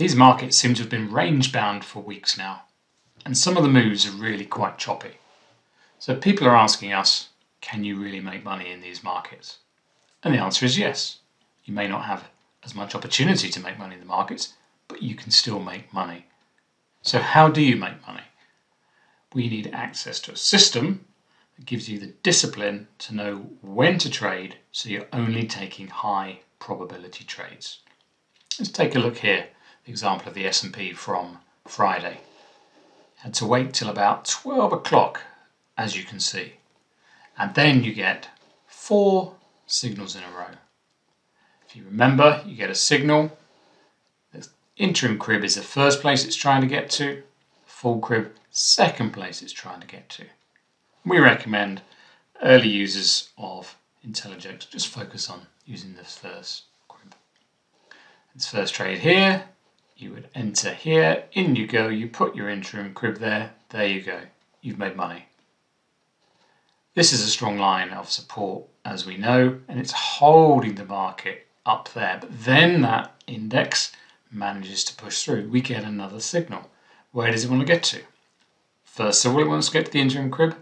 These markets seem to have been range-bound for weeks now, and some of the moves are really quite choppy. So people are asking us, can you really make money in these markets? And the answer is yes. You may not have as much opportunity to make money in the markets, but you can still make money. So how do you make money? We need access to a system that gives you the discipline to know when to trade, so you're only taking high probability trades. Let's take a look here. The example of the S&P from Friday. Had to wait till about 12 o'clock, as you can see. And then you get 4 signals in a row. If you remember, you get a signal. The interim crib is the first place it's trying to get to. The full crib, second place it's trying to get to. We recommend early users of Inteligex just focus on using this first crib. This first trade here. You would enter here, in you go, you put your interim crib there you go, you've made money. This is a strong line of support, as we know, and it's holding the market up there, but then that index manages to push through. We get another signal. Where does it want to get to? First of all, it wants to get to the interim crib,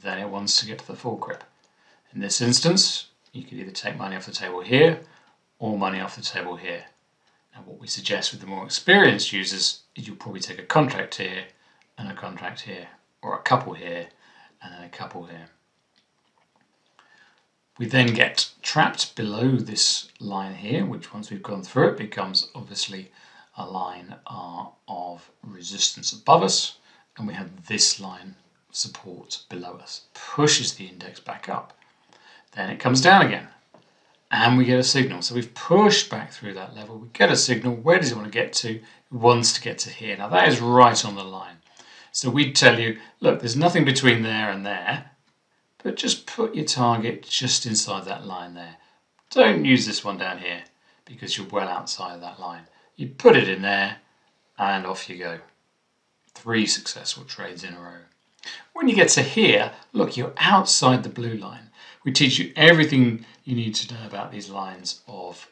then it wants to get to the full crib. In this instance, you could either take money off the table here, or money off the table here. And what we suggest with the more experienced users is you'll probably take a contract here and a contract here, or a couple here and then a couple here. We then get trapped below this line here, which once we've gone through it becomes obviously a line of resistance above us, and we have this line of support below us, pushes the index back up. Then it comes down again. And we get a signal. So we've pushed back through that level. We get a signal. Where does it want to get to? It wants to get to here. Now that is right on the line. So we'd tell you, look, there's nothing between there and there, but just put your target just inside that line there. Don't use this one down here because you're well outside of that line. You put it in there and off you go. 3 successful trades in a row. When you get to here, look, you're outside the blue line. We teach you everything you need to know about these lines of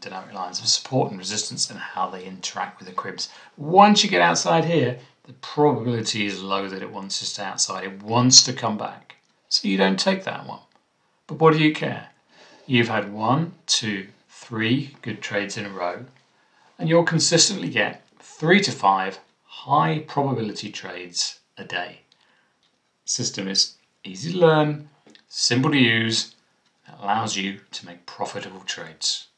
dynamic lines of support and resistance and how they interact with the cribs. Once you get outside here, the probability is low that it wants to stay outside. It wants to come back. So you don't take that one. But what do you care? You've had 1, 2, 3 good trades in a row, and you'll consistently get 3 to 5 high probability trades a day. The system is easy to learn, simple to use, and allows you to make profitable trades.